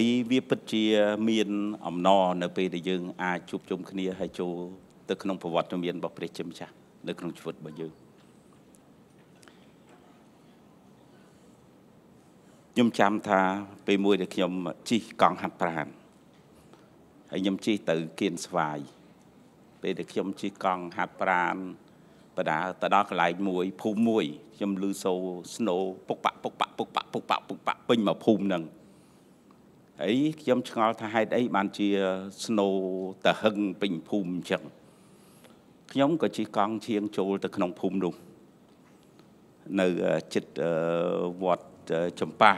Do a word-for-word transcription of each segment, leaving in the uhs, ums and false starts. ấy viết bút chia miền ẩm no nợ pe để dưng à chụp chung kia hay chụp từ khung phù vật trong miền bọc để chấm cha từ khung chụp bao nhiêu nhom chạm tha pe môi để nhom chi còn hạt bàn hay nhom chi tự kiên xoài pe để nhom chi còn hạt bàn và đã ta đó lại môi phù môi nhom lư sâu snow bốc bạc bốc bạc bốc bạc bốc bạc bốc bạc bên mà phù nằng ấy trong ngõ thay đấy bạn chia snow tờ hưng bình phùm chẳng nhóm của chị con chiên trâu từ nông phùm đúng nơi chích vọt chấm pa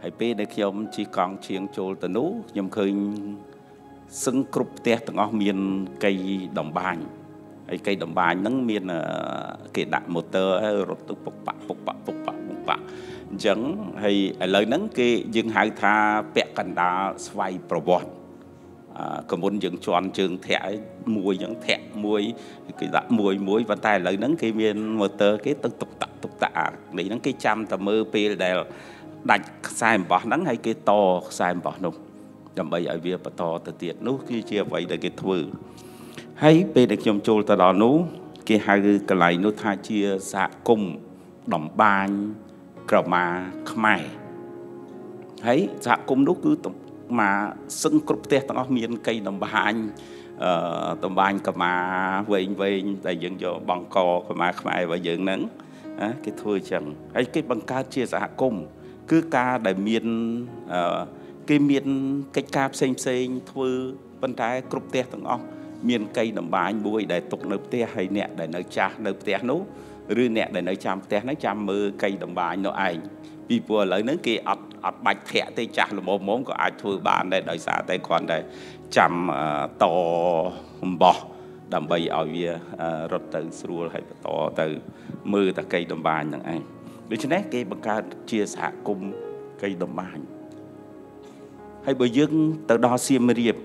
hãy biết đấy nhóm chị con chiên trâu từ nú nhóm khơi sưng cụp té từ ngõ miền cây đồng bàn ấy cây đồng bàn nắng miền kể đại motor rồi tụ bộc bạc bộc bạc bộc bạc bộc bạc chẳng hay lời nắng kia dừng hai tha bẹt cành đá xoay provoan còn muốn dừng tròn trường thẻ mùi những thẻ mùi cái dạng mùi mùi và tai lời nắng kia miền motor cái tục tục tạ tục tạ để nắng cái trăm tầm mơ pê để đặt sai bỏ nắng hay cái to sai bỏ nông làm bây giờ việc to từ tiệt nút kia chia vậy để cái thử hay pê để nhom trôi từ đó nút kia hai cái lại nút hai chia dạ cùng đầm ban cờ mà khmai thấy dạ cũng lúc cứ mà sưng cục tê tao miền cây đồng bàn đồng bàn cờ mà về về tại dựng cho bằng cò cờ mà khmai và dựng nắng cái thôi chẳng ấy cái bằng ca chia dạ cùng cứ ca đại miền cái miền cái ca xem xem thôi bên trái cục tê tao miền cây đồng bàn bụi đại tục nợ tê hay nẹt đại nợ cha nợ tê nú rư nẹt để nói chăm té nói chăm mơ cây đồng bài nó ảnh vì vừa lấy nước kia ọt ọt bạch thẻ tây chả là một món của ai thua bàn đây đời xa tây còn đây chăm to bò đầm bầy ở vía rốt từ xua hay to từ mưa từ cây đồng bài như anh đối với cái bằng ca chia sẻ cùng cây đồng bài hay bởi dương từ đo xiêm riệp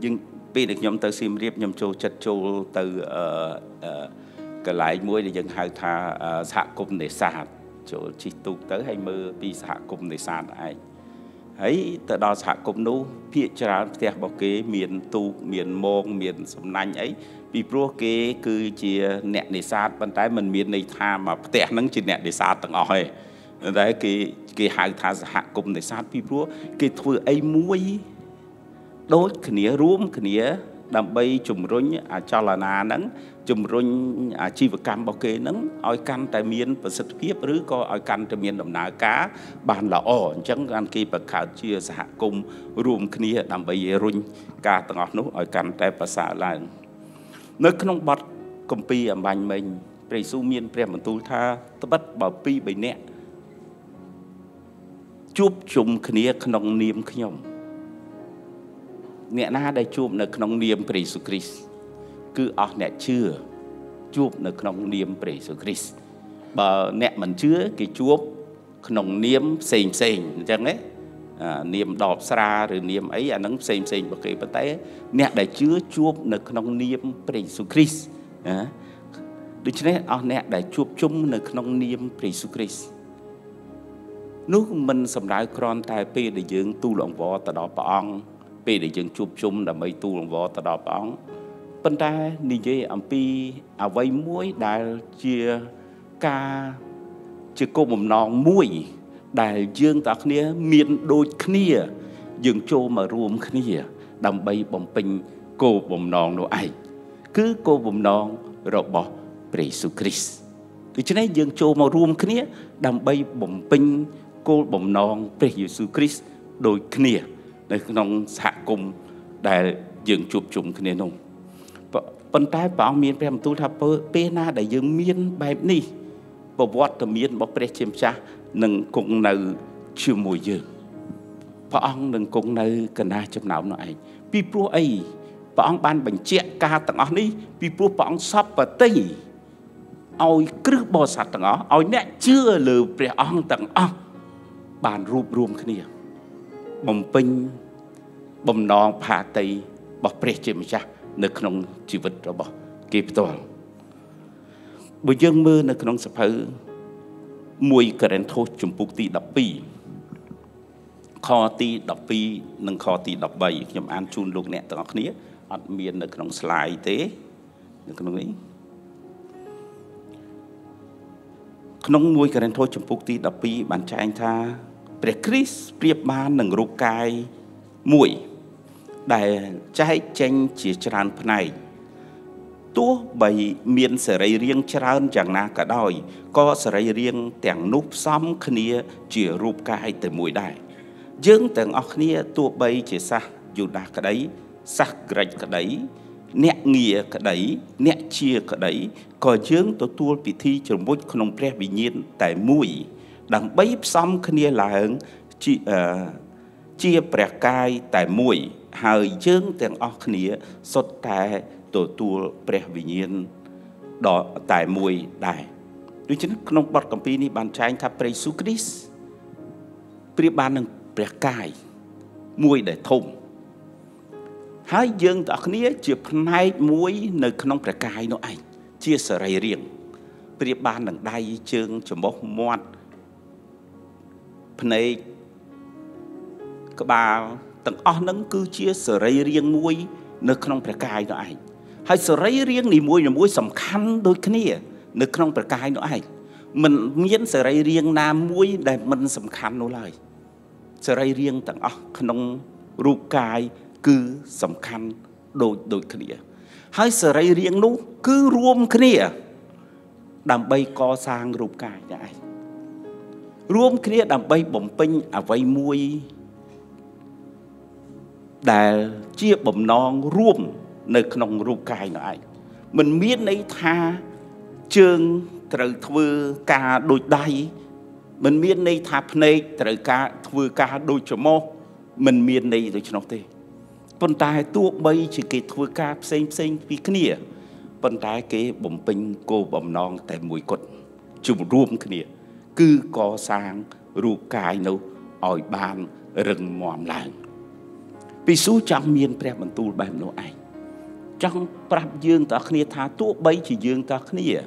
nhưng vì được nhóm từ xiêm riệp nhóm châu chật châu từ cái lại muối để dân hai tha xã cùng để sạt chỗ chỉ tụ tới hai mươi vì xã cùng để sạt ai ấy từ đó xã cùng nô phía trà tè bảo kế miền tụ miền mông miền sầm nanh ấy vì pro kế cứ chỉ nẹt để sạt bên trái mình miền này tha mà tè nắng chỉ nẹt để sạt tận ỏi đấy cái cái hai tha xã cùng để sạt vì pro cái thôi ấy muối đốt cái nĩa rúm cái nĩa đầm bay chùm rốn à cho là nà nắng chùm rốn à chi vật cam bao kê nắng oi canh tại miền và sạch tiếp rứ coi oi canh tại miền đồng ná cá bàn là ổ chẳng ăn kia và khảo chia xã cùng rùm kia đầm bay rốn cá tầng ngọt nút oi canh tại bà xã là nơi không bắt công ty ở bàn mình để su miền để mình tu tha tôi bắt bảo pi bảy nẹt chụp chùm kia không niệm nhom nè na đây chụp nợ khung niệm Jesus Christ cứ ở nè chưa chụp nợ khung niệm Jesus Christ bờ nè mình chưa cái chụp khung niệm sền sền chẳng đấy niệm đọp xa rồi niệm ấy à nó sền sền bậc kỳ bậc tế nè đây chưa chụp nợ khung niệm Jesus Christ được chứ đấy ở nè đây chụp chung nợ khung niệm Jesus Christ lúc mình sầm đại con tai pe để dưỡng tu luyện võ từ đó bằng vì để dân chụp chung là mấy tu lòng võ ta đọc bóng bên ta đi dây ẩm pi à vây muối đã chia ca chia cô mồm non muối đại dương ta khía miền đôi khía dân chô mà ruộng khía đầm bay bồng pin cô mồm non nô ai cứ cô mồm non rồi bỏ Jesus Christ thì cho nên dân chô mà ruộng khía đầm bay bồng pin cô mồm non Jesus Christ đôi khía nơi nông xã cùng đại dựng chụp chung cái nông vận tải bảo miền em tu tháp pena đại dương miền bài này bảo vót từ miền bảo pre chim cha nâng cùng nơi chiều mùi dương bảo ông nâng cùng nơi cần ai chấm não nói pipro ấy bảo ông ban bệnh chết ca tặng ông đi pipro bảo ông sắp và tây ôi cứ bỏ sạt tặng ông ôi nè chưa lừa pre ông tặng ông bàn rùm rùm cái này bồng pin bồng non phá tây bọc pre chim cha nơi khung chi vật rồi bỏ kịp toàn buổi dương mưa nơi khung sập hở mùi cà rén thô chủng bục tì đập bì kho ti đập pi nâng kho ti đập bảy nhầm an chun lục nẹt tao khné ăn miên được trong slide thế được trong ấy trong môi cái này thôi chấm phúc ti đập pi bản cha anh tha prekris priệp ban nâng ruột cai mũi đại trái tranh chỉ tràn này tua bảy miên sợi riêng tràn chẳng na cả đôi có sợi riêng tẻng núp xóm khné chỉ ruột cai từ mũi đại dương từng ở khía tua bay chỉ sa dù đa cái đấy sắc gạch cái đấy nẹt nghìa cái đấy nẹt chia cái đấy còn dương tôi tua bị thi trường mối không pre bị nhiên tại mũi đằng bấy xong khía là ứng chia chia bẹt cai tại mũi hơi dương từng ở khía sốt tại tôi tua pre bị nhiên đó tại mũi đại đối chứ không bắt công ty này bàn trai tháp Jesus Christ pri ban bẹt cai mũi để thùng hai dương ở khía chìa hai mũi nơi không bẹt cai nó ảnh chia sợi riêng pri ban đằng đai chương chấm bóc mọt này các bà tầng ở nâng cứ chia sợi riêng mũi nơi không bẹt cai nó ảnh hai sợi riêng này mũi là mũi tầm khăn đôi khía nơi không bẹt cai nó ảnh mình miễn sợi riêng na mũi để mình tầm khăn nó lại sợi riêng tầng ở trong ruột cai cứ tầm khăn đôi đôi kia hai sợi riêng nó cứ rôm kia đầm bay co sang ruột cai này rôm kia đầm bay bầm pin à vay muôi để chia bầm non rôm nơi trong ruột cai này mình miễn lấy tha chương trời thưa cả đôi đai mình miền này tháp này trời cả vừa cả đôi chỗ mò mình miền này rồi cho nó thế vận tải tua bay chỉ cái vừa cả xanh xanh vì cái nè vận tải cái bầm pin cô bầm non tại mũi cột chụp rôm cái nè cứ có sang ru cài nấu ỏi bàn rừng mòm làng vì số trong miền pre mình tu bàn nấu ai trong prab dương ta cái nè thà tua bay chỉ dương ta cái nè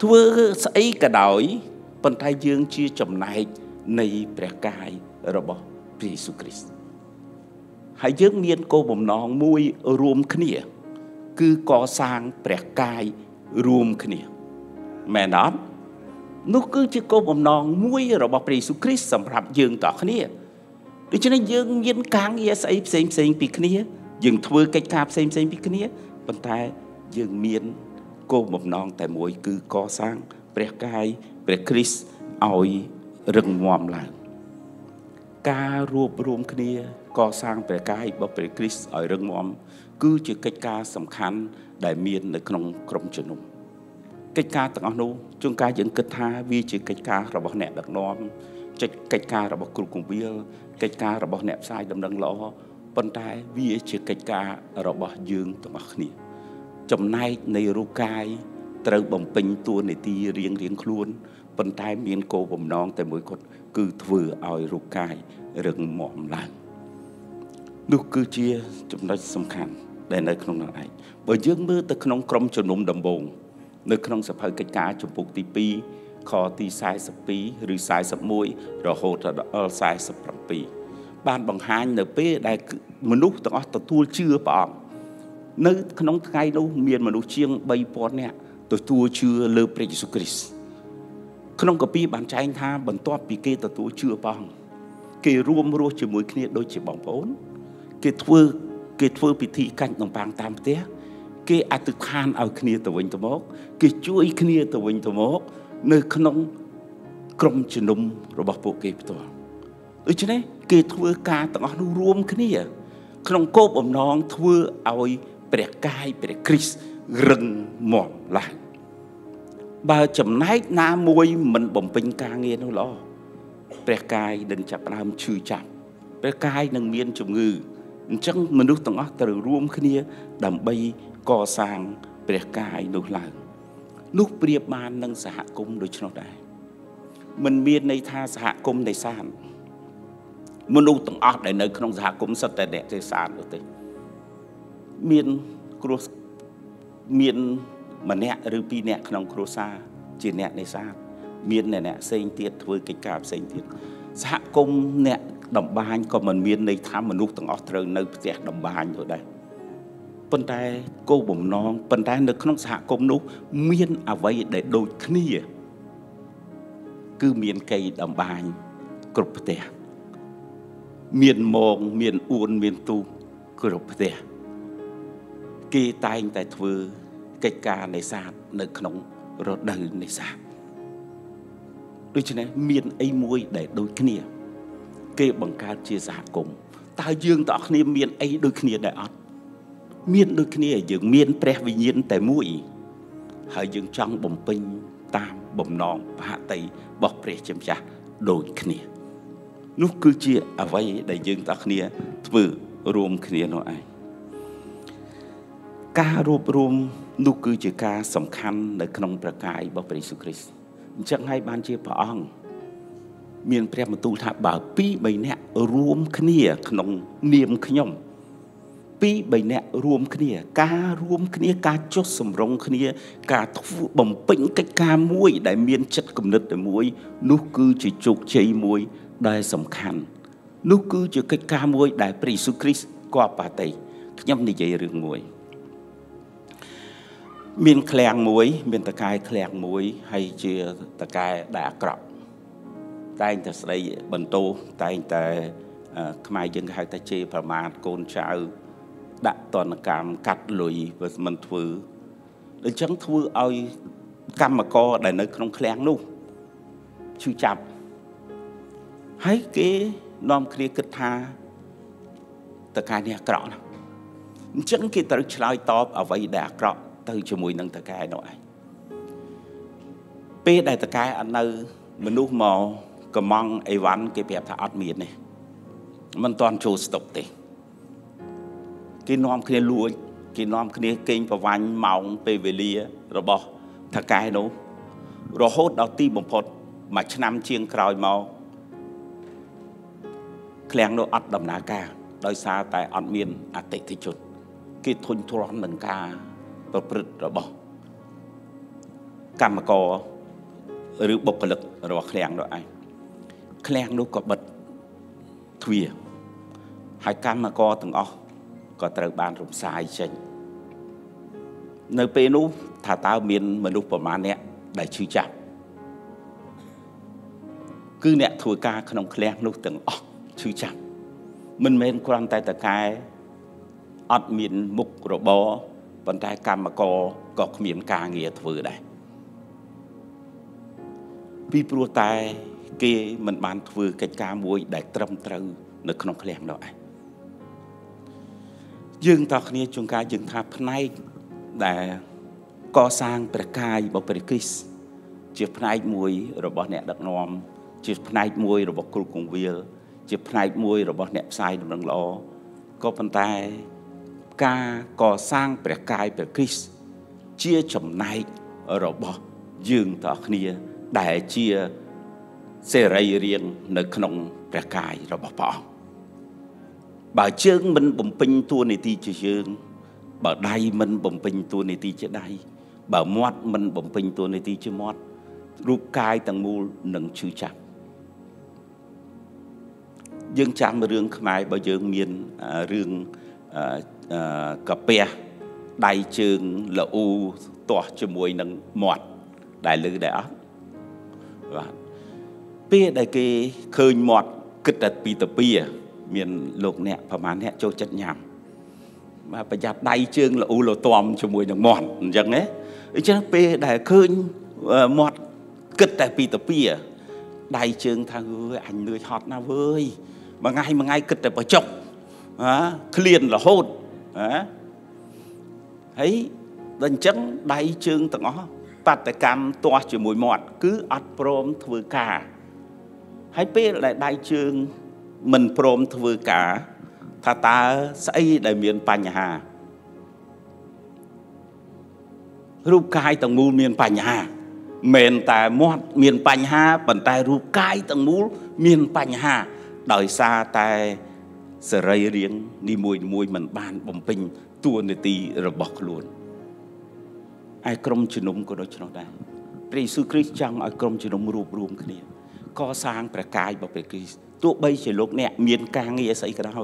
thưa ấy cả đời phần thái dương chia chồng này này bẻ cài rồi bỏ Jesus Christ hãy dương miên cô bồng nón mũi rùm khné cứ có sang bẻ cài rùm khné mẹ nó nó cứ chỉ cô bồng nón mũi rồi bỏ Jesus Christ sầm rạp dương tỏ khné để cho nên dương miên càng nghe say xem xem bị khné dương thưa cái cáp xem xem bị khné phần thái dương miên cô bồng nón tại mũi cứ có sang bẻ cài về Christ ỏi rừng mòm làng ca ruột rôm kia co sang về cái bảo về Christ ỏi rừng mòm cứ chỉ cách ca tầm khăn đại miên ở trong trong chân ông cách ca tặng ông nô chúng ca dẫn kết tha vì chỉ cách ca là bảo nẹt đặc nôm cách cách ca là bảo cùn cùng bia cách ca là bảo nẹt sai đầm đằng lọ vận tải vì chỉ cách ca là bảo dương tầm bạc nè chồng nay này ru cai trời bồng pin tua này ti riêng riêng luôn vận tải miền cô bồng non tại mỗi cột cứ vừa ỏi ruột cài rừng mỏm làng nước cứ chia chúng nó sầm khăn để nơi không nào này bởi dương mưa từ không crom cho nôm đầm bồn nơi không sập hơi cái cá chụp bục ti pi kho ti sai sập pi rư sai sập mũi rồi hồ rồi sai sập pi ban bằng hai np đại một lúc tao tao tua chưa bỏ nơi không ngay đâu miền mà đâu chiêng bay pon nè tôi tua chưa lơ pre Jesus Christ không có pi bàn trai tha bẩn toa pi kê tôi tua chưa bằng kê rôm rô chỉ mũi kia đôi chỉ bằng bốn kê thưa kê thưa pi thị cạnh đồng bằng tam té kê a tự khan ở kia tôi vinh tôi mốt kê chuối kia tôi vinh tôi mốt nơi không crom chỉ nôm rồi bọc bộ kê tôi đối chứ đấy kê thưa ca tao nó rôm kia không cố bẩm non thưa oi pre cai pre Christ rừng mỏm làng bà chấm nái na môi mình bồng pin ca nghe nó lo bẻ cài đừng chặt làm chư chặt bẻ cài đừng miên chụp ngư chẳng mình lúc tận óc từ rôm kia đầm bay co sang bẻ cài nụ làng lúc bìa bàn nâng xã công đối cho nó đại mình miên này tha xã công này sàn mình lúc tận óc để nơi không xã công sạch để đẹp thế sàn được thế miên cross miền mà nẹt rư pi nẹt không crosa chỉ nẹt này xa miền này nẹt xây tiệt với cái cạp xây tiệt xã công nè đồng ban còn mình miền này tham mình nuôi từng Australia nơi việc đồng ban rồi đây. Bên tai cô bụng non, bên tai nơi không xã công nuôi miền à vậy để đôi kia, cứ miền cây đồng ban, cột bẹt, miền mông, miền uốn, miền tu, cột bẹt. Khi tai anh tại thưa cây cà này xa nơi không rồi đời này xa. Đôi chân này miền ấy môi để đôi kia. Kê bằng ca chia sẻ cùng ta dương tỏ khní miền ấy đôi khní đại ắt miền đôi khní dương miền pre vi nhiên tại mũi hãy dương trong bồng pinh tam bồng non hạ tây bọc pre chấm chả đôi khní lúc cứ chia à vậy đại dương tỏ khní vừa rôm khní nó ai ca rôm rôm lúc cứ chia ca sầm khăn để khnomประกาย bọc pre Jesus Christ chẳng hay ban chia bỏ ông miền Prea mà tu tháp bảo pi bảy nè ruộng khnia khổng niệm khổng pi bảy nè ruộng khnia cá ruộng khnia cá chốt sầm rong khnia cá thu bồng pĩnh cái cá muối đại miền chất cầm nứt đại muối nút cư chỉ chụp chơi muối đại sầm khăn nút cư chỉ cái cá muối đại Preisu Christ qua bà tây khổng này dễ rừng muối miền khèng muối miền tạc cài khèng muối hay chia tạc cài đã cọp tại ta xây bần tô tại ta mai dân hai ta chê và mà con trai đã toàn cảm cắt lụi và mình thử để chẳng thử ơi cam mà co để nó không kháng luôn chú chậm hãy cái nom kia kết tha ta cái này cọ chẳng khi ta chơi top ở vậy đã cọ từ cho mùi nâng ta cái nội p đại ta cái anh ơi mình lúc mà cầm mong ai ván cái bẹp thà ăn miệt này mình toàn trôi sập tê cái nom kia lùi cái nom kia kinh và ván mỏng về về lìa rồi bỏ thà cái đó rồi hốt đầu tiên bùng phật mà năm chiên còi màu kẹn nó ăn đầm ná ca đôi xa tại ăn miên à tệ thì chốt cái thôn thôn mình ca và bứt rồi bỏ cam mà co rượu bộc lực rồi kẹn đó ai kẹn nó có bật thuyền hai cam mà co từng o có từ bàn rụng sai chênh nơi pe nú thả tao miền mà lúc mà nè đại chư chạp cứ nè thua ca không kẹn nó từng o chư chạp mình men quan tay tay cái ăn miền mục rồi bỏ vận tay cam mà co có miền ca nghề thưa đây vì pro tay kia mình bán vừa cái cá muối đại trâm trâu nó không kẹn đâu ai dương tao kia chúng ta dương tháp này để co sang bậc cai bậc Christ chiếc này muối rồi bọn nè đặc nom chiếc này muối rồi bọn cừu cùng viêu chiếc này muối rồi bọn nè sai đồng đằng lò có bàn tay ca co sang bậc cai bậc Christ chia chồng này rồi bọn dương tao kia đại chia sẽ rây riêng nơi khổng ra cài rồi bỏ bỏ bà chương mình bồng pinh tua này ti chơi chương bà đai mình bồng pinh tua này ti chơi đai bà mót mình bồng pinh tua này ti chơi mót rút cài tầng mù nâng chư chạp dương chạm mà rương khmai bà dương miền rương cà pè đai chương là u tỏa cho mùi nâng mót đại lư đại áp bia đại kê khơi mọt kịch đặt pi tập bia miền lục nè và màn nè châu chật nhảm mà bây giờ đại chương là u lô tòm cho mùi nồng mọt chẳng ấy chứ bia đại khơi mọt kịch đặt pi tập bia đại chương thằng ơi anh nuôi hot na với mà ngay mà ngay kịch đặt bỏ chọc á liền là hôn á ấy đành trắng đại chương tặng ó bắt tại cam toa cho mùi mọt cứ ăn prom thưa cả hãy biết lại đại chương mình prom thưa cả thà ta xây đại miền Pà Nhà rúp cai tầng mù miền Pà Nhà miền tài mọt miền Pà Nhà bẩn tài rúp cai tầng mù miền Pà Nhà đời xa tài sờ rây riêng đi mùi mùi mình bàn bồng pinh tuôn để tì rồi bọc luôn ai cầm chân nôm của đôi chân đây Preisu Christ chẳng ai cầm chân nôm rùm rùm kia co sang bẻ cài bảo bẻ kí tụ bây chỉ lục nẹt miên ca nghe sấy cái đó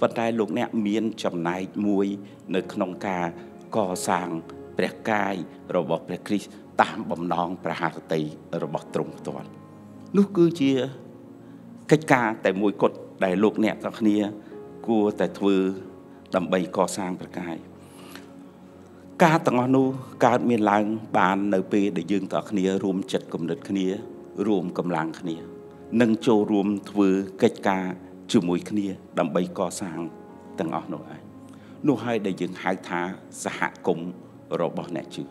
vận tải lục nẹt miên chậm này muối nơi khung ca co sang bẻ cài rồi bảo bẻ kí tạm bầm nòng bẻ hạt tây rồi bảo trồng toàn lúc cứ chia cách ca tại muối cột đại lục nẹt tao khnia cua tại thưa đầm bay co sang bẻ cài ca tặng anh nu ca miền làng bàn nơi pe để dương tao khnia rùm chật cầm đứt khniaรวมกำลังคณีนังโจรวมทวีกิจการจุมวยคณีดำใบก่อสร้างตั้งออกหน่อยนู่นให้ได้ยินหายท้าสหกรมรบแน่ชื่อ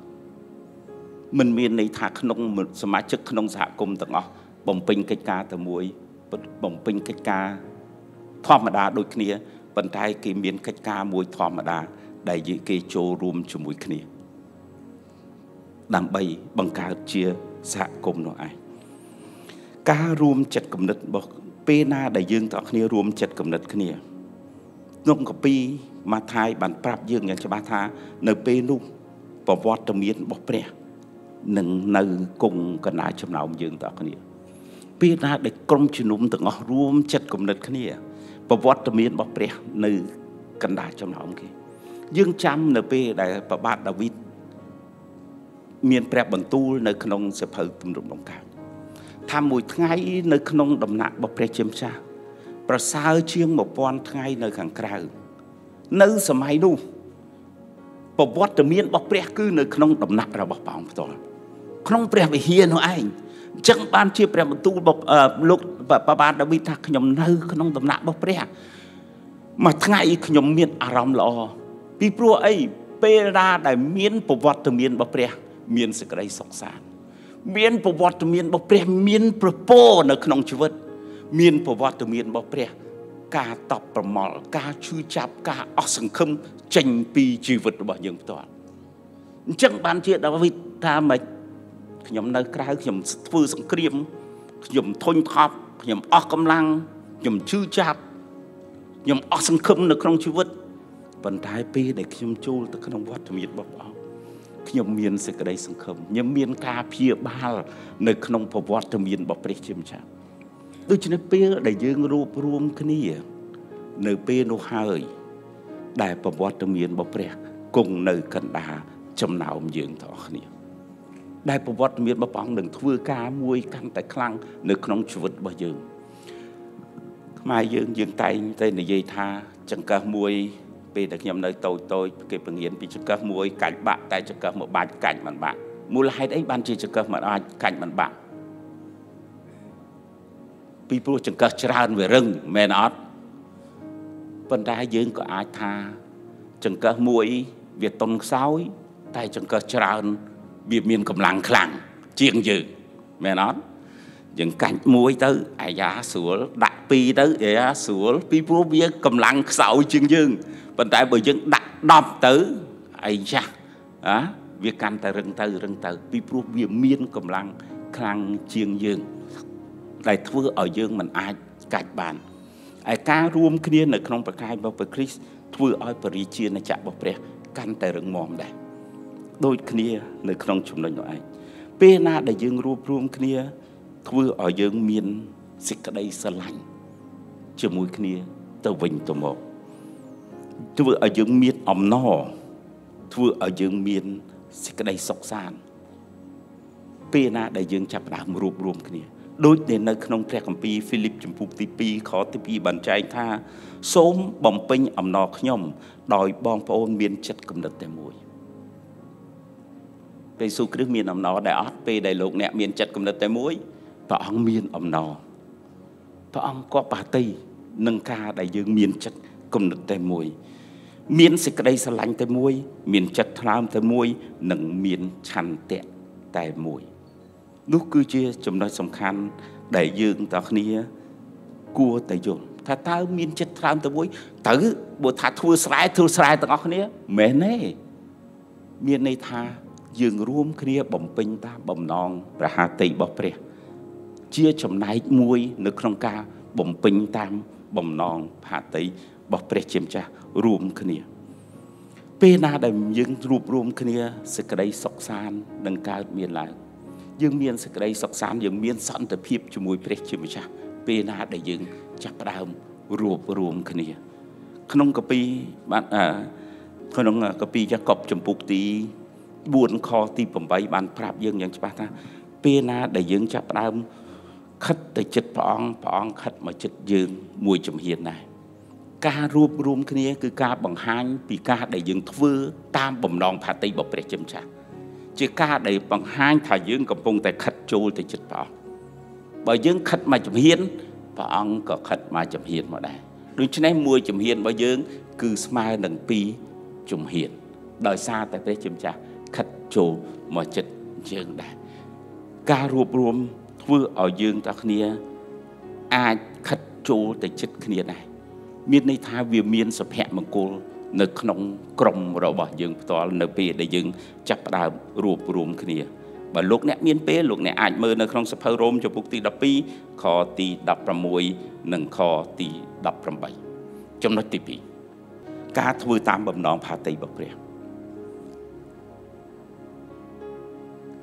มันมีในทางขนมสมาชิกขนมสหกรมตั้งออกบ่มเป็นกิจการตะมวยบ่มเป็นกิจการธรรมดาโดยคณีปัญไทยกิมีกิจการมวยธรรมดาได้ยินกิจโจรวมจุมวยคณีดำใบบังการเชียสหกรมหน่อยการรวมจัดกำหนดบอกเปน่าได้ยื่นต่อคณีรวมจัดกำหนดคณีนกกปีมาไทยบันปราบยื่นอย่างฉบับท้าในเปนุ่มปอบวัดตะเมียนบอกเปรี้ยหนึ่งในกงกันหนาชำนาญยื่นต่อคณีเปน่าได้กรมชุนุมต่างรวมจัดกำหนดคณีปอบวัดตะเมียนบอกเปรี้ยในกันหนาชำนาญกี่ยื่นจำในเปได้ปอบวัดดาวิดเมียนแปรบันตูในขนมเสพติดตุ่มดมดงการทำมุยทั้งไงในขนมดำหนักบอกเปรี้ยเชี่ยมชาประสาเชียงบอกปอนทั้งไงในขังกลางในสมัยนู้นปอบวัดตะเมียนบอกเปรี้ยคือในขนมดำหนักเราบอกปองตอนขนมเปรี้ยไปเฮียนเอาไอ้จังบ้านเชี่ยเปรี้ยประตูบอกเอ่อลูกป้าบ้านดาวิทักขยมในขนมดำหนักบอกเปรี้ยมาทั้งไงขยมเมียนอารมณ์หล่อปีพรัวไอ้เปราได้เมียนปอบวัดตะเมียนบอกเปรี้ยเมียนสกไรสกสารเมียนประวัติเมียนบอกเปรี้ยเมียนประโปในขนมชีวิตเมียนประวัติเมียนบอกเปรี้ยกาตอบประมอลกาชื่อจับกาออกสังคมจังปีชีวิตบ่ยังตอนจังบ้านเชียดาวิดทำไมขยมในกลางขยมฟื้นสังเครียมขยมทนทับขยมออกกำลังขยมชื่อจับขยมออกสังคมในขนมชีวิตปัญหาปีในขยมจูในขนมวัดเมียนบอกยมเมียนสกได้สังคมยมเมียนกาเพียบาลในขนมพวัตเมียนบอกเปรี้ยชิมชาดูชนะเปี้ยได้ยื่นรูปรวมขณีในเปี้ยโนฮาเลยได้พวัตเมียนบอกเปรี้ยกงในกันดาจำหนาวยื่นต่อขณีได้พวัตเมียนบอกปองหนึ่งทวีกามวยกันแต่ครั้งในขนมชีวิตบ่ยื่นมายื่นยื่นไตไตในเยธาจังกามวยvì đặc nhầm nơi tôi tôi cái bằng yên bị chụp các mũi cảnh bạn tại chụp các một bàn cảnh bạn bạn mua lại đấy ban chỉ chụp các một bàn cảnh bạn bạn people chụp các tràn về rừng men ót phần đại dương có ai tha chụp các mũi việt tôn sáu tại chụp các tràn việt miền cầm lăng khlang chiêng dữ men ót những cảnh mũi tới ai giá sủa đại pi tới ai giá sủa people việt cầm lăng sáu chiêng dữ vận tải bởi dân đặt đom tử ấy cha á việc can tài rừng tử rừng tử vì pro việc miên cầm lăng khang chiêng dương đại thưa ở dương mình ai cạch bàn ai ca rùm kia nơi không phải cai bảo phải Chris thưa ở Paris chia nơi chạm bảo phải can tài rừng mỏm đây đôi kia nơi không chụp lên nói pena đại dương rùm rùm kia thưa ở dương miên xích đây sơn lạnh chưa mũi kia tàu vinh tàu một thưa ở dương miền ẩm nọ thưa ở dương miền sẽ cái đây sọc sàn pena đại dương chập đạp rùm rùm kia đối đến nơi khung tre cầm pi Philip chấm phụng ti pi khó ti pi bàn trai tha sớm bồng pin ẩm nọ nhom đòi bong phôn miền chất cầm đất tề mùi về số cái miền ẩm nọ đại ắt pe đại lục nẹt miền chất cầm đất tề mùi và ông miền ẩm nọ và ông có bà tây nâng ca đại dương miền chất cầm đất tề mùi miền sực đây sờ lạnh tay môi miền chật tham tay môi nâng miền chăn tẹt tay môi lúc cứ chia chấm nói sòng khăn đại dương tao khnia cua tay dùng thà tao miền chật tham tay môi tử bộ thà thua sải thua sải tao khnia mẹ nè miền này thà dương rôm khnia bẩm pin ta bẩm non và hà tị bọc bẹt chia chấm nói môi nước không ca bẩm pin tam bẩm non hà tị bọc bẹt chém chaรวมคณีเปนาได้ยังรูปรวมคณีสกได้สกสานดังการเมียนหลาย dương miên sẽ đây sọc sám dương miên sẵn tập hiệp cho mùi bếp chứ mà chắc bê na để dương chắc bà đàm ruột ruộng khả nìa khả nông cà phê bạn à khả nông cà phê chắc cọp chầm phục tí buồn khó tí bẩm bấy bạn pháp dương dương chắc bà ta bê na để dương chắc bà đàm khất tới chất bà ông bà ông khất mà chất dương mùi chầm hiền này ca ruột ruộng khả nìa cứ ca bằng hành vì ca để dương thơ tam bẩm nòng phá tây bọc bếp chứ mà chỉ ca để bằng hai thả dương cầm phong tại khất trôi tại chật bỏ, bởi dương khất mà chấm hiến, và ông có khất mà chấm hiến mà đây, đối với em mua chấm hiến bởi dương cứ smile đằng pi chấm hiến, đời xa tại đây chấm cha khất trôi mà chật dương đây, ca ruột ruộng vừa ở dương ta khnia, ai khất trôi tại chật khnia này, miền này tha vì miền sập hẹ mà cô nơi nông crom rồi bỏ dừng tòa nơi bề để dừng chắp đào ruột ruộng kia và lúc nãy miên pé lúc nãy ảnh mơ nơi nông sập hơi rôm cho bục tì đập pi kho tì đập ra muối nâng kho tì đập ra bảy trong đó tì pi cá thưa tam bầm nón phá tì bọc rèm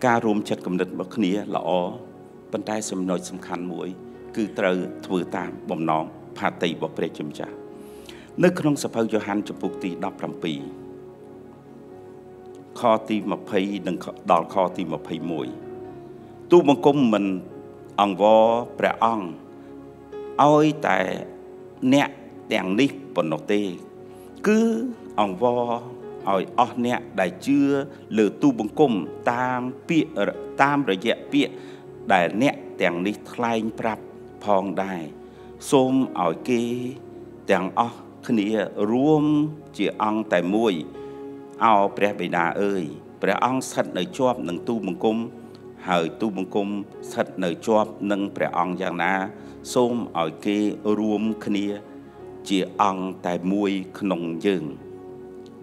cá rôm chật cầm đứt bọc kia lọ bàn tay sầm nồi sầm khăn muối cứ trơ thưa tam bầm nón phá tì bọc rèm chấm chả nơi con sập hơi Johann chụp bút tì đập làm pì, kho tì mà phay đừng đào kho tì mà phay mùi, tu bằng công mình ăn vò bẻ ăn, ôi tại nẹt đèn nít bẩn nọc tê, cứ ăn vò ôi ơ nẹt đại chưa lừa tu bằng công tam pịa tam rồi dẹp pịa đại nẹt đèn nít thay bắp phong đại, xôm ôi kê đèn ơ khnia rôm chỉ ăn tại muối, ao bè bì đà ơi, bè ăn sạch nơi chóp nâng tu mông cung, hời tu mông cung sạch nơi chóp nâng bè ăn giang na, xôm ở kia rôm khnia chỉ ăn tại muối khnon dừng,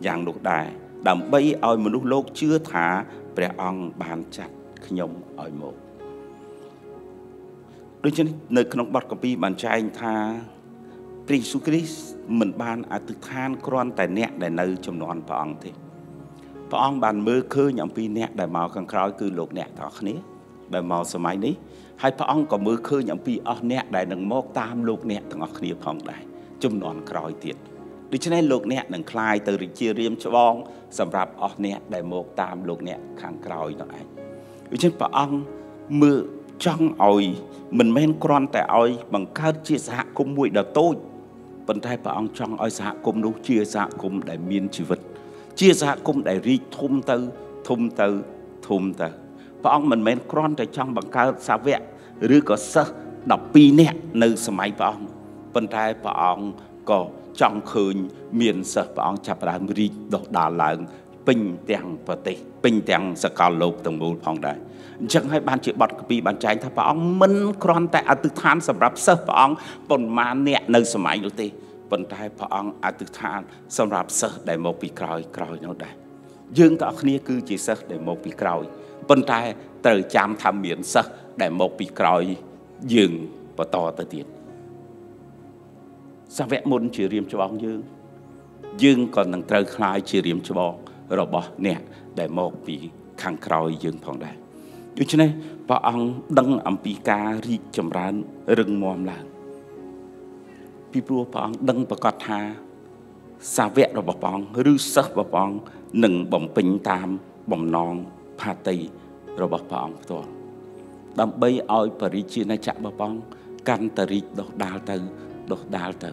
giang lục đại, đầm bay ao một lúc lốc chưa thả bè ăn bàn chặt khnyom ở một, đôi chân nơi khnon bát copy bàn trai tha. Jesus Christ mình ban ở thực than con tại nẹt đại nơi chấm non phật ông thì phật ông bàn mơ khơi nhộng pi nẹt đại màu càng khói cứ lột nẹt thọ khné đại màu sớm ấy ní hay phật ông có mơ khơi nhộng pi ở nẹt đại đằng mốc tam lột nẹt thằng khné phong đại chấm non khói tiệt đi cho nên lột nẹt đằng khai từ rì chia riêm cho bong sầm rạp ở nẹt đại mốc tam lột nẹt khang khói đó anh đi cho nên phật ông mơ trong oi mình men con tại oi bằng cát chia sẻ cùng muội đợt tôi phần thay bà ông trong oi xã cùng nấu chia xã cùng đại miên chư vật chia xã cùng đại ri thum tư thum tư thum tư bà ông mình men con tại trong bằng cao xã vẽ rứa có sơ đọc pi nẹt nơi sớm ấy bà ông phần thay bà ông có trong khơi miền sơ bà ông chập đàn ri đọc đà lợn bình đẳng và tệ bình đẳng sẽ cao lộc tầng mù phong đại chẳng hay ban chỉ bật vì ban trái tháp bà ông minh còn tại ở thực than sầm rập sơ bà ông còn mà nẹt nơi sớm ấy luôn tê phần đại bà ông ở thực than sầm rập sơ đại một bị còi còi nó đại dương cả khía cứ chỉ sơ đại một bị còi phần đại từ chạm tham miễn sơ đại một bị còi dừng và to tới tiền sao vẽ môn chỉ riêng cho ông dương dương còn đang từ khai chỉ riêng cho ông rồi bỏ nẹt đại một bị khang còi dương phong đại như thế này, bà ông đăng âm pi ca ri chấm rán rừng mồm là, pi bùa bà ông đăng bà cọt hà, sa vẹt rồi bà ông, rư sơ bà ông, nâng bồng pin tam, bồng non, pha tây, rồi bà ông to, đâm bay oi bà ri chia na chạm bà ông, can tờ ri đọt đào tờ, đọt đào tờ,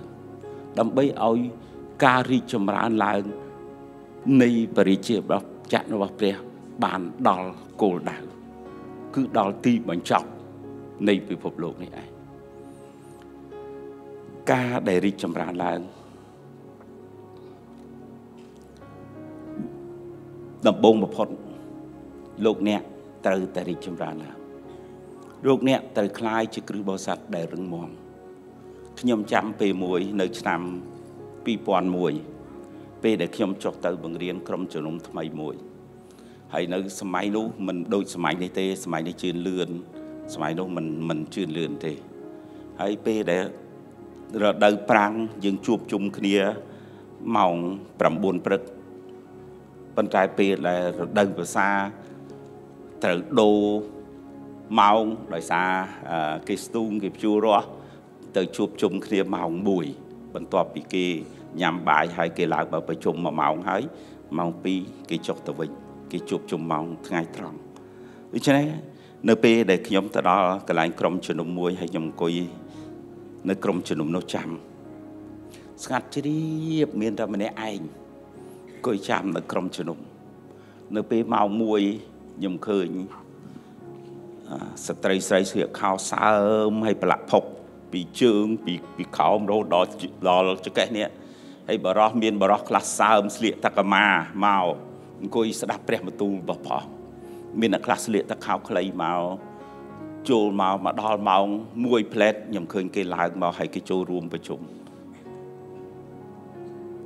đâm bay oi ca ri chấm rán là, nay bà ri chia bà chạm nó bà pre, bàn đòn cổ đào cứ đòi ti bánh chọc này vì phục lục này ai ca để đi chấm ra là đầm bông một phút lục nẹt từ từ đi chấm ra là lục nẹt từ khai chỉ cứ bao sạt để rừng mòn nhom chăm về muối nơi nằm pi pòn muối về để nhom chọc từ bằng riêng cầm chồn ông thay muối hay nơi sớm ấy lúc mình đôi sớm ấy này tê sớm ấy này chuyên lươn sớm ấy lúc mình mình chuyên lươn tê hay pê để rồi đời prang dừng chụp chung kia mỏng bầm buồn bực bên trái pê là đời vừa xa từ đô Máu đòi xa cái stung cái chua rõ tới chụp chung kia máu bùi bằng tòa bị kia nhằm bãi hay cái lạc bà bà chung mà máu hãy máu pi cái chọc tờ vinh cái chụp chung máu ngay trọng vì thế này nơi bê để nhóm ta đó cái lãnh cổng cho nó muối hay nhóm coi nơi cổng cho nó chăm sát chứ đi miền ra mình anh coi chăm nơi cổng cho nó nơi bê máu muối nhóm khơi Stray Stray sẽ khao sớm hay bà lạc phốc bị chương, bị khao ông đâu đó cho cái này hay bà rô miên bà rô khá sớm sẽ liệt tạc mà màu ngôi sẽ đạp rẻ mà tu bà phó miên là khá sẽ liệt tạc khao khlây màu chôl màu mà đo màu mùi plét nhầm khơi cái lạc màu hay cái chô ruộng bà chung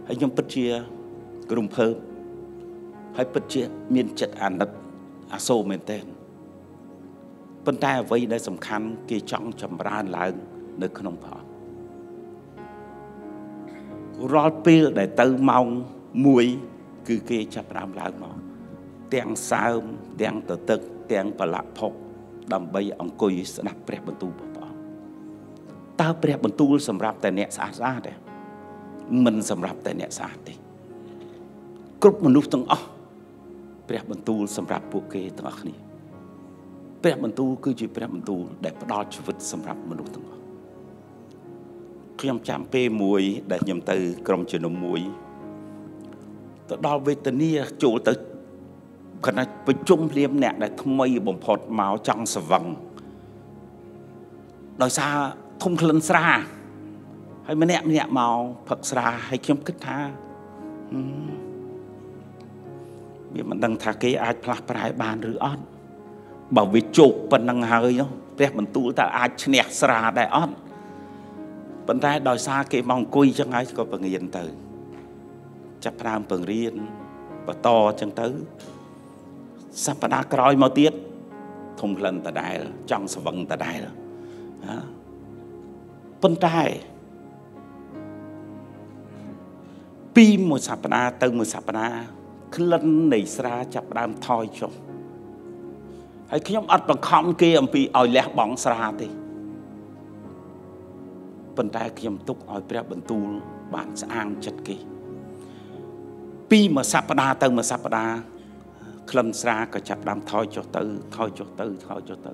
hay nhầm bất chia gồm phơm hay bất chia miên chất ảnh đất á sô mên tên vấn đề vậy đây tầm khăn kia trong chậm ra lại nơi không phải rồi pil để tự mong muối cứ kia chậm làm lại mà tiếng sao tiếng tự tức tiếng và lạc phộc đầm bay ông cùi sẽ đặt bẹp bẩn tu bỏ ta bẹp bẩn tu sầm rạp tại nhẹ xa ra đấy mình sầm rạp tại nhẹ xa đấy cướp mình lúc từng ó bẹp bẩn tu sầm rạp buộc kia từng ó này Bếp bản tu cứ chỉ bếp bản tu để đo chú vật xâm rạp môn lúc thằng ngọt. Khi em chạm bê mùi để nhầm từ cổng cho nó mùi tôi đo về tình yêu chỗ tới khả năng với chung liếm nẹ để thông mây bổng phọt máu trong sở vòng đòi xa thông lần xa hay mà nẹ nẹ màu Phật xa hay kiếm kích tha biết mà đăng thả kế ai phát bài bàn rửa ớt bảo vệ chụp phần năng hơi nó đẹp mình tu ta ai chẹt xả đại ớt phần tai đòi xa cái mong cùi chẳng ai có bằng yên tử chấp làm bằng riêng và to chẳng tới sắp đã còi mau tiết thùng lần ta đại trong sờ vần ta đại rồi phần tai pin một sắp đã từ một sắp đã cứ lần này xả chấp làm thoi chồng hay khi nhóm ắt bằng khom kia ông bị ỏi lẹ bóng xa thì phần tai khi nhóm túc ỏi bẹp bẩn tu bản sang chất kia pi mà sáp đa từ mà sáp đa khẩn xa cả chặt đam thoi cho từ thoi cho từ thoi cho từ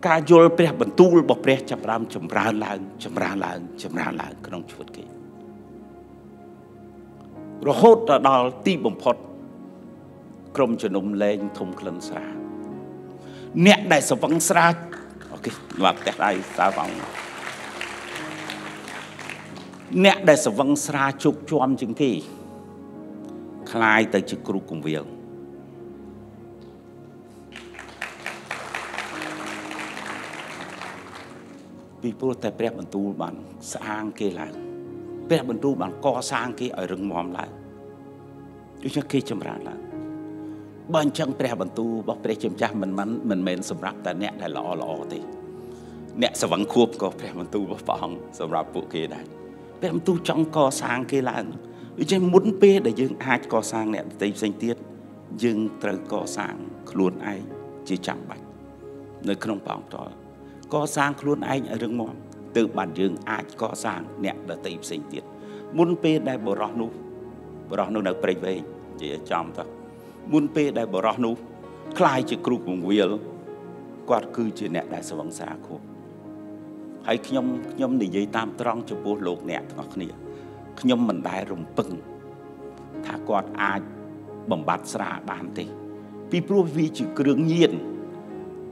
ca vô bẹp bẩn tu bọc bẹp chặt đam chầm ra lại chầm ra lại chầm ra lại trong chuột kia rồi hốt là đào ti bồng phật crom cho nôm lên thùng khẩn xa nét đại sở vắng xa ok và cái đại xa vắng nét đại sở vắng xa chụp chôm chứng thì khai tới chữ cú cùng việc vì bố ta bẹp bẩn tu bản sang kia lại bẹp bẩn tu bản co sang kia ở rừng mòm lại chứ chắc kia chấm ra lại bằng chân bè bẩn tu bọc bè chìm chạp mình mắn mình mến xâm rạp ta nẹ lại lọ lọ thì nẹ sẽ vẫn khuôn có bè bẩn tu bọc bỏng xâm rạp vụ kia đây bè bẩn tu trong co sang kia là vì vậy muốn bê để dừng hai co sang nẹ tìm danh tiết dừng trời co sang luôn ai chỉ chẳng bạch nơi không bỏng đó co sang luôn ai ở rừng mòn từ bản dừng ai co sang nẹ đã tìm danh tiết muốn bê đây bỏ rõ nụ bỏ rõ nụ nợ bè về chỉ ở trong thôi muốn bê đại bảo rõ nụ khai chữ cục vùng viên quạt cư chữ nẹ đại sở vắng xa khô hãy khi nhóm nhóm này dây tam trong cho bố lột nẹ thật nè khi nhóm mình đại rung bừng thả quạt ai bẩm bát xa bàn thì vì bố vi chữ cường nhiên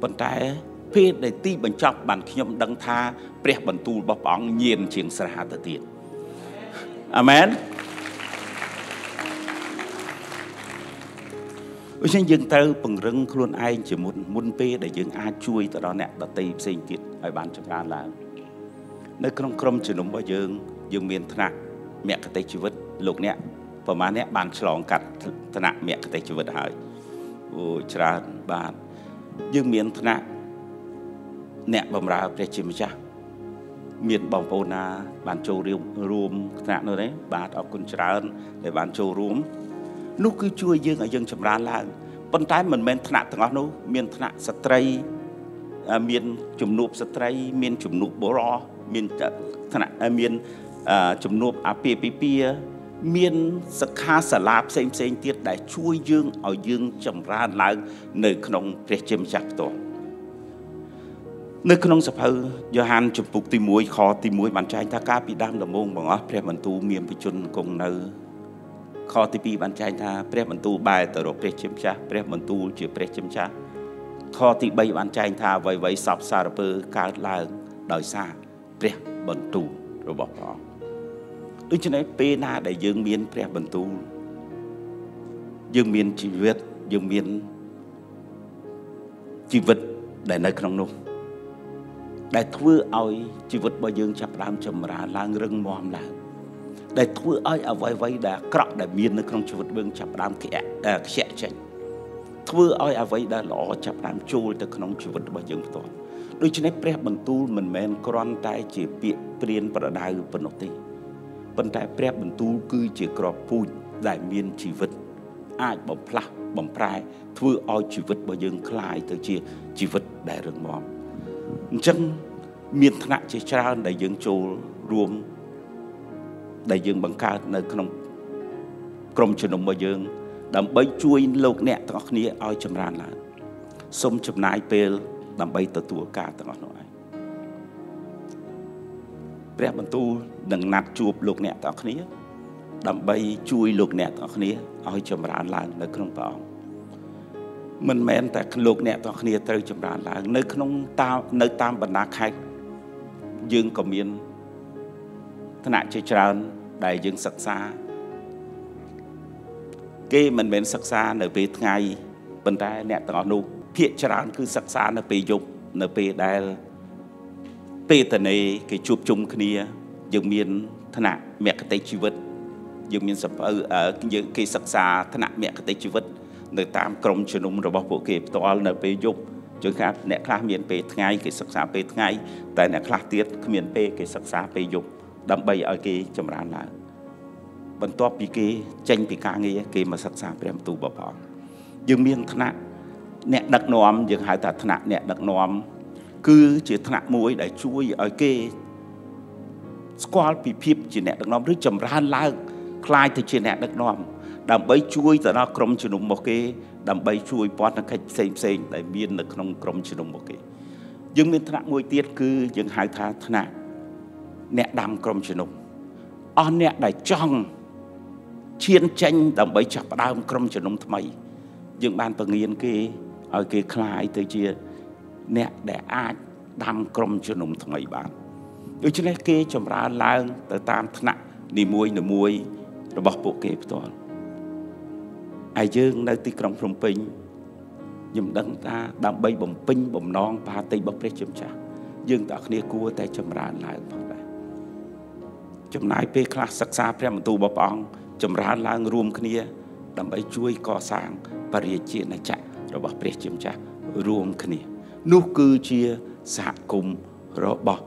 bẩn trái phê đại ti bẩn chọc bàn khi nhóm đăng tha bẹp bẩn tu bọc bóng nhiên chiến xa tự tiện amen. Ôi xin dừng tao bằng rừng luôn ai chỉ muốn muốn bê để dừng ai chui tao đó nè tao tìm xin kiệt ai bàn chấm ra là nơi trong crom chỉ nóng bao dừng dừng miền thạch mẹ cái tay chịu vứt lục nè và má nè bàn sòng cặt thạch mẹ cái tay chịu vứt hỏi ôi cha bàn dừng miền thạch nè bầm ra để chìm cha miền bồng bồn à bàn châu riêu ruộng thạch nơi đấy bà ở con cha để bàn châu ruộng nó cứ chui dương ở dân chậm ra là con trái mình men thà thằng nó miền thà sợi miền chủng nộp sợi miền chủng nộp bò ro miền thằng miền chủng nộp a pê pê pê miền khá sả lạp xem xem tiết đại chui dương ở dương chầm ra lại nơi khung prechim chặt tổ nơi khung sập hơi Johann chụp bục ti muối khó ti muối bàn trai ta cá bị đam đầm mông bằng ó pre bản tu miền bị chun cùng nơi khó ti pi bàn trai ta pre bản tu bài tờ độ prechim chặt pre bản tu chữ prechim chặt khó ti bay bàn trai ta vầy vầy sập xa rập cá lại đời xa pre bản tu rồi bỏ bỏ đối với này pena để dương miên pre bản tu dương miên chi viết dương miên chi vật để nơi khung nông đại thưa ơi chi vật bao dương chập làm chầm ra lang rừng mòm là đại thưa ơi ở vây vây đã cọp đại miên nơi khung chi vật bưng chập làm kẹt kẹt chèn thưa ơi ở vây đã lỏ chập làm chui từ khung chi vật bao dương to đối với này pre bản tu mình men còn tại chỉ bị tiền và đại vận động ti vận đại pre bản tu cứ chỉ cọp pui đại miên chi vật ai bầm pha bầm prai thưa ơi chi vật bao dương khai từ chia chi vật đại rừng mòm chân miền thạnh chế tra đại dương châu ruộng đại dương bằng ca nơi trong crom chợ nông đại dương đầm bấy chui lộc nẹt tao khné ao chầm ran là sôm chầm nai pel đầm bấy tờ tua ca tao nóiព្រះបន្ទូលនឹងណាត់ជួបលោកអ្នកទាំងអស់គ្នាដើម្បីជួយលោកអ្នកទាំងអស់គ្នាឲ្យចម្រើនឡើងនៅក្នុងព្រះអង្គមិនមែនតែលោកអ្នកទាំងគ្នាត្រូវចម្រើនឡើងនៅក្នុងតាមនៅតាមបណ្ដាខេត្តយើងក៏មានឋានៈជាច្រើនដែលយើងសិក្សាគេមិនមែនសិក្សានៅពេលថ្ងៃប៉ុន្តែអ្នកទាំងអស់នោះភាគច្រើនគឺសិក្សានៅពេលយប់នៅពេលដែលពេលតនីគេជួបជុំគ្នាយើងមានឋានៈមគ្គតិជីវិតយើងមានសភៅយើងគេសិក្សាឋានៈមគ្គតិជីវិតនៅតាមក្រុមជំនុំរបស់ពួកគេផ្ទាល់នៅពេលយប់ជាងអ្នកខ្លះមានពេលថ្ងៃគេសិក្សាពេលថ្ងៃតែអ្នកខ្លះទៀតគ្មានពេលគេសិក្សាពេលយប់ដើម្បីឲ្យគេចម្រើនឡើងបន្ទាប់ពីគេចេញពីការងារគេមកសិក្សាព្រះបន្ទូលរបស់ព្រះយើងមានឋានៈអ្នកដឹកនាំយើងហៅថាឋានៈអ្នកដឹកនាំគឺជាឋានៈមួយដែលជួយឲ្យគេស្គាល់ពីភាពជាអ្នកដឹកនាំឬចម្រើនឡើងคล้ายទៅជាអ្នកដឹកនាំដើម្បីជួយទៅដល់ក្រុមជំនុំរបស់គេដើម្បីជួយព័ន្ធនឹងកិច្ចផ្សេងផ្សេងដែលមាននៅក្នុងក្រុមជំនុំរបស់គេយើងមានថ្នាក់មួយទៀតគឺយើងហៅថាថ្នាក់អ្នកដាំក្រុមជំនុំអស់អ្នកដែលចង់ឈានចេញដើម្បីចាប់ផ្ដើមក្រុមជំនុំថ្មីយើងបានបង្រៀនគេឲ្យគេคล้ายទៅជាអ្នកដែលអាចដាំក្រុមជំនុំថ្មីបានដូច្នេះគេចម្រើនឡើងទៅតាមថ្នាក់នីមួយនីមួយរបស់ពួកគេផ្ទាល់ហើយយើងនៅទីក្រុងភ្នំពេញខ្ញុំដឹងថាដើម្បីបំពេញបំណងបាតីរបស់ព្រះជាម្ចាស់យើងទាំងអស់គ្នាគួរតែចម្រើនឡើងផងដែរចំណាយពេលខ្លះសិក្សាព្រះបន្ទូលរបស់ព្រះអង្គចម្រើនឡើងរួមគ្នាដើម្បីជួយកសាងបរិយាណាចក្ររបស់ព្រះជាម្ចាស់រួមគ្នានោះគឺជាសហគមន៍របស់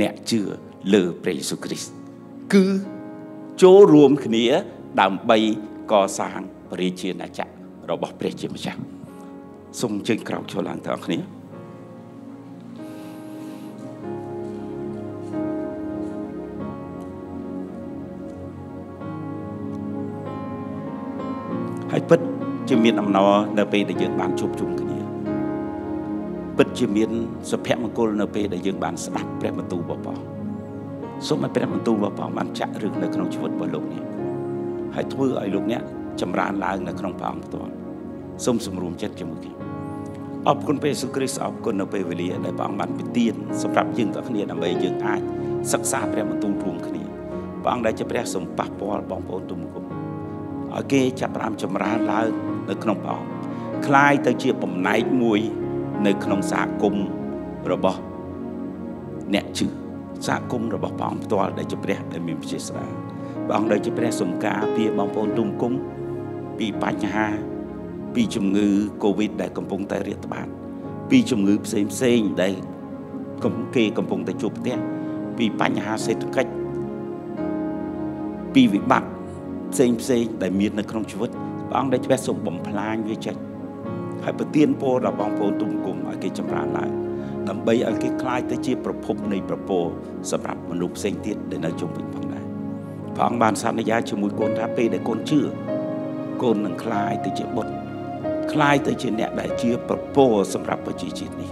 អ្នកជឿលើព្រះយេស៊ូវគ្រីស្ទគឺចូលរួមគ្នាដើម្បីកសាងព្រះជាណាចក្ររបស់ព្រះជាម្ចាស់សូមជើងក្រោកឈរឡើងទាំងអស់គ្នាហើយពិតជាមានអំណរនៅពេលដែលយើងបានជួបជុំគ្នាពិតជាមានសុភមង្គលនៅពេលដែលយើងបានស្ដាប់ព្រះបន្ទូលរបស់ព្រះសូមឲ្យព្រះបន្ទូលរបស់ព្រះបានចាក់ឫសនៅក្នុងជីវិតរបស់លោកនេះហើយធ្វើឲ្យលោកអ្នកចម្រើនឡើងនៅក្នុងព្រះអង្គផ្ទាល់សូមសម្រួមចិត្តជាមួយគ្នាអរគុណព្រះយេស៊ូវគ្រីស្ទអរគុណនៅពេលវេលាដែលព្រះអង្គបានប្រទានសម្រាប់យើងទាំងគ្នាដើម្បីយើងអាចសិក្សាព្រះបន្ទូលរួមគ្នាព្រះអង្គដែលជាព្រះសម្បត្តិពលបងប្អូនទូមកឲ្យគេចាប់ផ្ដើមចម្រើនឡើងនៅក្នុងព្រះអង្គคล้ายទៅជាចំណែកមួយនៅក្នុងសហគមន៍របស់អ្នកជឿសហគមន៍របស់ព្រះអង្គផ្ទាល់ដែលជាព្រះដែលមានវិជ្ជាស្រាលព្រះអង្គដែលជាព្រះសំការពីបងប្អូនទូមគុំពីបញ្ហាពីជំងឺ COVID ដែលកំពុងតែរាតត្បាតពីជំងឺផ្សេងផ្សេងដែលគេកំពុងតែជួបផ្ទះពីបញ្ហាសេដ្ឋកិច្ចពីវិបត្តិផ្សេងផ្សេងដែលមាននៅក្នុងជីវិតព្រះអង្គដែលជាព្រះសូមបំផ្លាញវាចេញហើយប្រទានពរដល់បងប្អូនទូមគុំឲ្យគេចម្រើនឡើង đầm bay ở cái khai tới chiaប្រភពនៃប្រពោសម្រាប់មនុស្សផ្សេងទៀតដែលនៅជុំវិញផងដែរព្រះអង្គបានសន្យាជាមួយកូនថាពេលដែលកូនជឿកូននឹងក្លាយទៅជាបុត្រក្លាយទៅជាអ្នកដែលជាប្រពោសម្រាប់ប្រជាជាតិនេះ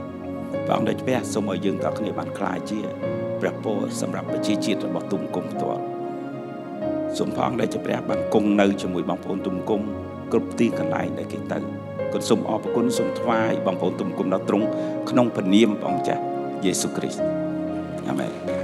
ព្រះអង្គដែលព្រះសូមឲ្យយើងទាំងគ្នាបានក្លាយជាប្រពោសម្រាប់ប្រជាជាតិរបស់ទុំគុំផ្ទាល់សូមព្រះអង្គដែលជាព្រះបានគង់នៅជាមួយបងប្អូនទុំគុំគ្រប់ទីកន្លែងដែលគេទៅក៏សូមអរគុណសូមថ្វាយបងប្អូនទុំគុំដល់ទ្រង់ក្នុងព្រះនាមព្រះអង្គចាស់យេស៊ូវគ្រីស្ទអាមែន